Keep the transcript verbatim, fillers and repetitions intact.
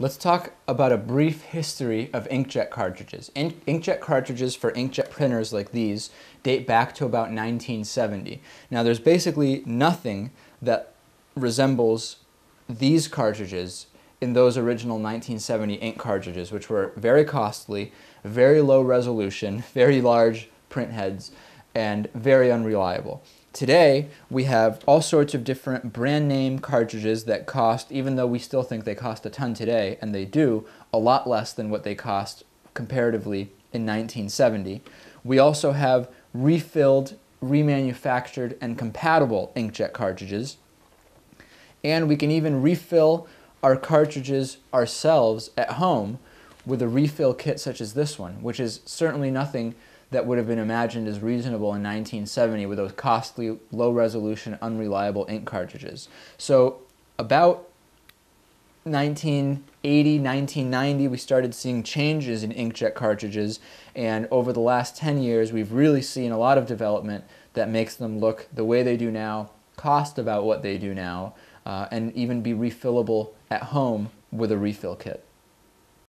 Let's talk about a brief history of inkjet cartridges. Ink, inkjet cartridges for inkjet printers like these date back to about nineteen seventy. Now there's basically nothing that resembles these cartridges in those original nineteen seventy ink cartridges, which were very costly, very low resolution, very large print heads, and very unreliable. Today, we have all sorts of different brand name cartridges that cost, even though we still think they cost a ton today, and they do, a lot less than what they cost comparatively in nineteen seventy. We also have refilled, remanufactured, and compatible inkjet cartridges. And we can even refill our cartridges ourselves at home with a refill kit such as this one, which is certainly nothing that would have been imagined as reasonable in nineteen seventy with those costly, low-resolution, unreliable ink cartridges. So about nineteen eighty, nineteen ninety, we started seeing changes in inkjet cartridges, and over the last ten years, we've really seen a lot of development that makes them look the way they do now, cost about what they do now, uh, and even be refillable at home with a refill kit.